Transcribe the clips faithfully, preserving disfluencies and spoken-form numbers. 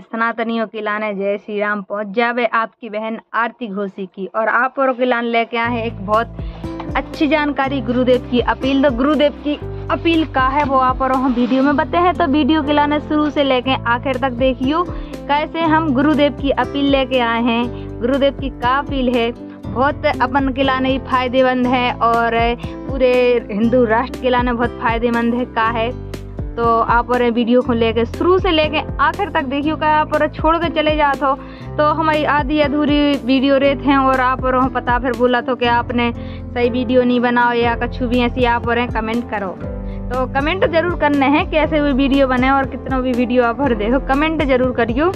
सनातनियों की लाने जय श्री राम पहुँच जावे आपकी बहन आरती घोषी की। और आप औरों की लान लेके आए हैं एक बहुत अच्छी जानकारी, गुरुदेव की अपील। तो गुरुदेव की अपील का है वो आप और हम वीडियो में बताए हैं, तो वीडियो की लाने शुरू से लेके आखिर तक देखियो कैसे हम गुरुदेव की अपील लेके आए हैं। गुरुदेव की का अपील है, बहुत अपन के लाने ही फायदेमंद है और पूरे हिंदू राष्ट्र के लाने बहुत फायदेमंद है का है। तो आप और वीडियो को लेके शुरू से लेके आखिर तक देखियो का आप और छोड़ के चले जात हो तो हमारी आधी अधूरी वीडियो रेत हैं। और आप और पता फिर बोला तो कि आपने सही वीडियो नहीं बनाओ या कछु भी ऐसी आप और कमेंट करो, तो कमेंट जरूर करने हैं कैसे भी वीडियो बने और कितना भी वीडियो आप भर देखो कमेंट जरूर करियो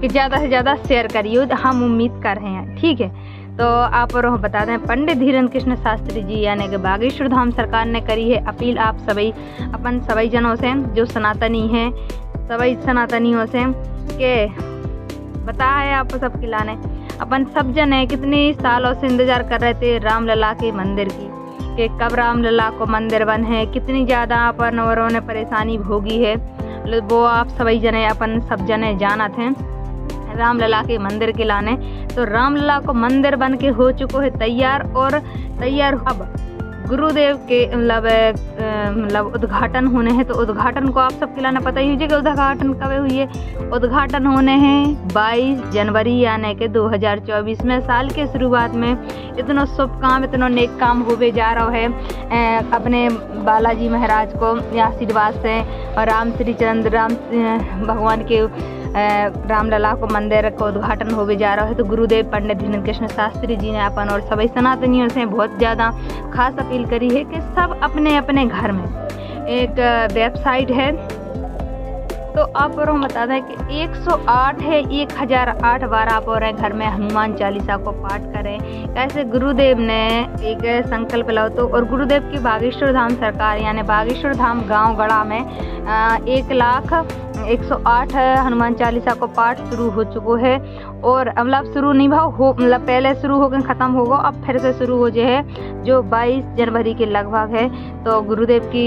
कि ज़्यादा से ज़्यादा शेयर करियो, हम उम्मीद कर रहे हैं, ठीक है। तो आप और बता दें पंडित धीरेन्द्र कृष्ण शास्त्री जी यानी कि बागेश्वर धाम सरकार ने करी है अपील आप सभी अपन सभी जनों से जो सनातनी हैं, सभी सनातनियों से के बता है आप सबके लाने अपन सब जन है कितने सालों से इंतज़ार कर रहे थे रामलला के मंदिर की कि कब रामलला को मंदिर बन है, कितनी ज़्यादा अपन औरों ने परेशानी भोगी है। वो आप सभी जने अपन सब जने जाना थे रामलला के मंदिर के लाने, तो रामलला को मंदिर बन के हो चुको है तैयार। और तैयार अब गुरुदेव के मतलब मतलब उद्घाटन होने हैं, तो उद्घाटन को आप सबके लाने पता ही हो जाएगा उद्घाटन कब हुई है। उद्घाटन होने हैं बाईस जनवरी यानी कि दो हज़ार चौबीस में, साल के शुरुआत में। इतना शुभ काम, इतना नेक काम होवे जा रहा है ए, अपने बालाजी महाराज को आशीर्वाद से और राम श्री चंद्र राम भगवान के रामलला को मंदिर का उद्घाटन होवे जा रहा है। तो गुरुदेव पंडित धीरेन्द्र कृष्ण शास्त्री जी ने अपन और सभी सनातनियों से बहुत ज़्यादा खास अपील करी है कि सब अपने अपने घर में एक वेबसाइट है, तो आप और हम बता दें कि एक सौ आठ है, एक हज़ार आठ बार आप और घर में हनुमान चालीसा को पाठ करें। कैसे गुरुदेव ने एक संकल्प लो, तो और गुरुदेव की बागेश्वर धाम सरकार यानी बागेश्वर धाम गांव गड़ा में एक लाख एक सौ आठ हनुमान चालीसा को पाठ शुरू हो चुको है। और मतलब शुरू नहीं भाव हो, मतलब पहले शुरू होकर ख़त्म होगा, अब फिर से शुरू हो जाए जो बाईस जनवरी के लगभग है। तो गुरुदेव की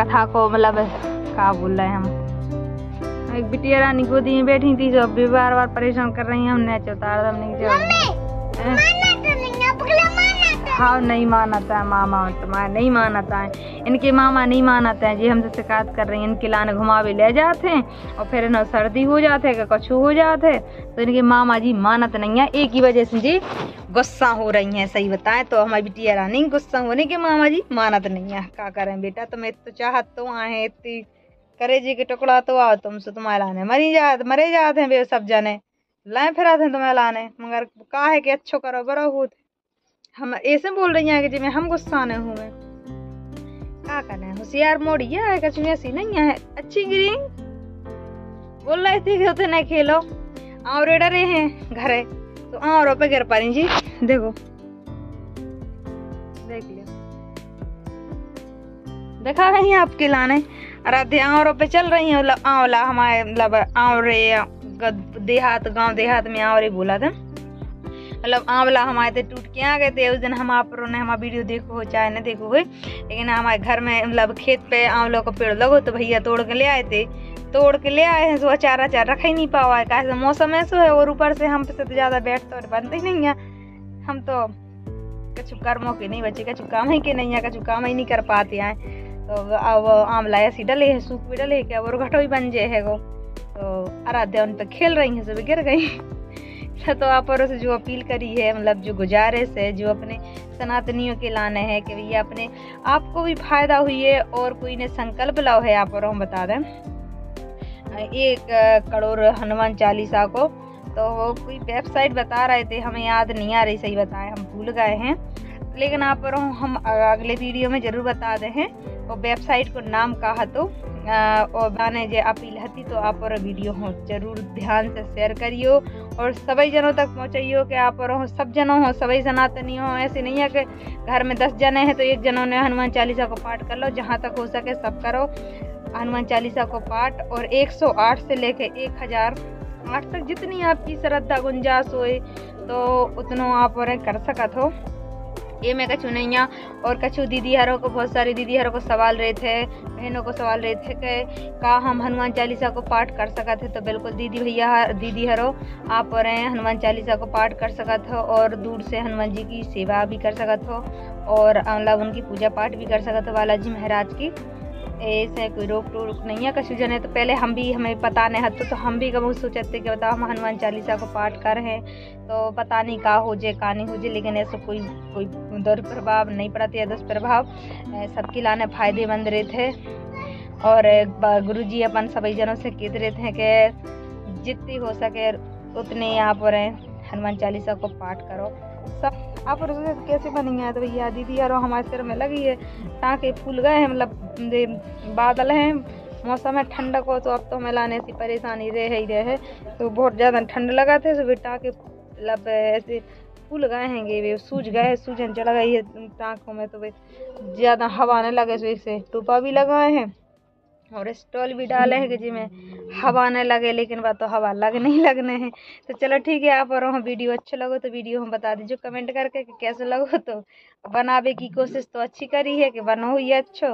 कथा को मतलब क्या बोल रहे हैं हम, एक बिटिया रानी गोदी में बैठी थी जो अभी बार बार परेशान कर रही है, हमने चौतारा हाँ नहीं माना था मामा तुम्हारा नहीं माना था, इनके मामा नहीं माना था जी, हमसे शिकायत कर रही हैं। इनके लाने घुमा भी ले जाते हैं और फिर ना सर्दी हो जाते हैं कछु हो जाते हैं, तो इनके मामा जी मानत नहीं है, एक ही वजह से जी गुस्सा हो रही हैं। सही बताएं तो हमारी बिटिया रानी गुस्सा होने के मामा जी मानत नहीं है, क्या करें बेटा तुम्हें तो चाहत तो आए इतनी करेजी के टुकड़ा तो आओ तुमसे तुम्हारे लाने मरी जा मरे जाते हैं बे सब जाने लाए फिराते हैं तुम्हें लाने, मगर कहा है कि अच्छो करो बड़ा हो हम ऐसे बोल रही हैं कि जिम्मे हम गुस्सा न हूँ मैं क्या करना है। होशियार मोड़िया है कछु ऐसी नहीं है, अच्छी गिरी बोल रही थी कि होते नहीं खेलो और डरे हैं घरे तो और पे गिर पा रही जी, देखो देख लिया देखा रही है आपके लाने आराधे आँवरों पे चल रही है। आंवला हमारे मतलब आंवरे देहात गांव देहात में आंवरे बोला था, मतलब आंवला हमारे थे टूट के आ गए थे उस दिन। हम आप ने हमारा वीडियो देखो हो चाहे ना देखो हुए, लेकिन हमारे घर में मतलब खेत पे आंवलों का पेड़ लगो तो भैया तोड़ के ले आए थे, तोड़ के ले आए हैं तो अचार अचार रखा ही नहीं पावा है, कैसे मौसम ऐसा है और ऊपर से हम पे तो ज़्यादा बैठते और बनते ही नहीं है। हम तो कछु कर्मों के नहीं बचे, कछु काम ही के नहीं है, कछु काम ही नहीं कर पाते हैं। तो अब आंवला ऐसी डले है सूख भी डले क्या और घटो ही बन जाए है वो, तो आराध्या उन पर खेल रही हैं सब गिर गई। तो आप और से जो अपील करी है मतलब जो गुजारिश है जो अपने सनातनियों के लाने हैं कि भैया अपने आपको भी फायदा हुई है और कोई ने संकल्प लाओ है। आप और हम बता दें एक करोड़ हनुमान चालीसा को, तो वो कोई वेबसाइट बता रहे थे हमें याद नहीं आ रही, सही बताएं हम भूल गए हैं, लेकिन आप और हम अगले वीडियो में ज़रूर बता दें और वेबसाइट को नाम कहा तो आ, और गाने जो अपील हती। तो आप और वीडियो हो जरूर ध्यान से शेयर करियो और सभी जनों तक पहुँचाइयो कि आप और हो सब जनों हो सभी सनातनी हो, ऐसे नहीं है कि घर में दस जने हैं तो एक जनों ने हनुमान चालीसा को पाठ कर लो, जहाँ तक हो सके सब करो हनुमान चालीसा को पाठ। और एक सौ आठ से लेके एक हज़ार आठ तक जितनी आपकी श्रद्धा गुंजाइश होए तो उतना आप और कर सकत हो। ये मैं कछु नैया और कछु दीदी हरों को, बहुत सारे दीदी हरों को सवाल रहे थे, बहनों को सवाल रहे थे कि का हम हनुमान चालीसा को पाठ कर सकते हैं। तो बिल्कुल दीदी भैया दीदी हरों आप और हैं हनुमान चालीसा को पाठ कर सकते हो और दूर से हनुमान जी की सेवा भी कर सकते हो और मतलब उनकी पूजा पाठ भी कर सकते हो बालाजी महाराज की। ऐसे कोई रोक टोक नहीं है कछु जन है। तो पहले हम भी हमें पता नहीं हतो तो हम भी कभी सोचते थे कि बताओ हम हनुमान चालीसा को पाठ कर रहे हैं तो पता नहीं का हो जाए का नहीं हो जाए, लेकिन ऐसा कोई कोई दुष्प्रभाव नहीं पड़ता या दुष्प्रभाव सबके लाने फायदेमंद रहे थे। और गुरु जी अपन सभी जनों से कहते रहते हैं कि जितनी हो सके उतने आप और हनुमान चालीसा को पाठ करो। सब आप कैसे बनी है तो भैया दीदी यार हमारे सिर में लगी है, टाँके फूल गए हैं, मतलब बादल हैं, मौसम है ठंडक हो तो अब तो हमें लाने से परेशानी रह ही रहे है। तो बहुत ज़्यादा ठंड लगा थे तो टाँके मतलब ऐसे फूल गए हैं, वे सूज गए हैं, सूजन चढ़ गई है टाँकों में, तो वे ज़्यादा हवा न लगे तो इससे टोपा भी लगाए हैं और स्टॉल भी डाले हैं कि जिसमें हवा न लगे, लेकिन बात तो हवा लगने ही लगने हैं। तो चलो ठीक है, आप और हम वीडियो अच्छा लगो तो वीडियो हम बता दीजिए कमेंट करके कि कैसे लगो। तो बनावे की कोशिश तो अच्छी करी है कि बनो हुई अच्छो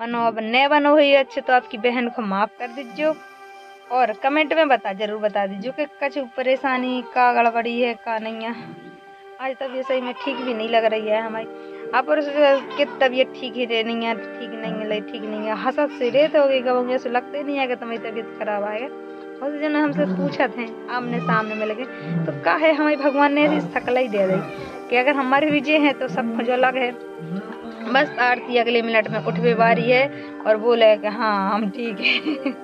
बनो, अब न बनो हुई अच्छे तो आपकी बहन को माफ़ कर दीजिए और कमेंट में बता जरूर बता दीजिए कि कुछ परेशानी का गड़बड़ी है का नहीं है। आज तब ये सही में ठीक भी नहीं लग रही है हमारी, आप और उसकी तबीयत ठीक ही रहनी है, ठीक नहीं है ठीक नहीं है, हंसत से रेत हो गई कब ऐसे लगते नहीं है कि तुम्हारी तबीयत खराब आएगा। बहुत से जन हमसे पूछा थे आमने सामने में लगे तो का है हमारे भगवान ने ऐसी शक्ल ही दे दी कि अगर हमारे विजय हैं तो सब कुछ अलग है। बस आरती अगले मिनट में उठवे बारी है और बोले कि हाँ हम ठीक है,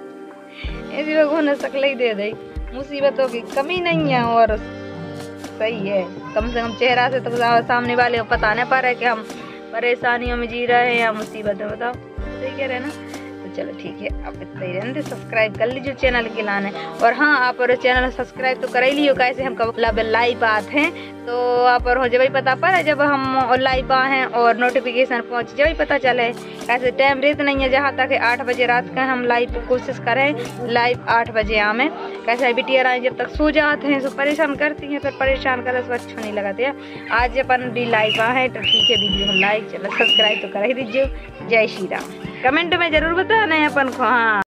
ऐसी भगवान ने शक्ल ही दे दी। मुसीबतों की कमी नहीं है और सही है, कम से कम चेहरा से तो सामने वाले को पता नहीं पा रहा है कि हम परेशानियों में जी रहे हैं या मुसीबत में। बताओ सही कह रहे हैं ना। तो चलो ठीक है, आप इतना ही रहने सब्सक्राइब कर लीजिए चैनल के लाने। और हाँ, आप और चैनल सब्सक्राइब तो कर ही लियो, कैसे हम कब लाइव आते हैं तो आप और जब ही पता पड़ा जब हम लाइव आए हैं और नोटिफिकेशन पहुँच जब ही पता चले। ऐसे टाइम रेत नहीं है जहाँ तक आठ बजे रात का हम लाइव कोशिश करें, लाइव आठ बजे आमें। कैसे बिटिया आए जब तक सो जाते हैं तो परेशान करती हैं, फिर परेशान कर उसको अच्छा नहीं लगाते हैं। आज अपन भी लाइव आए हैं तो ठीक है दीजिए हम लाइक, चलो सब्सक्राइब तो कर ही दीजिए। जय श्री राम, कमेंट में ज़रूर बताना है अपन को। हाँ।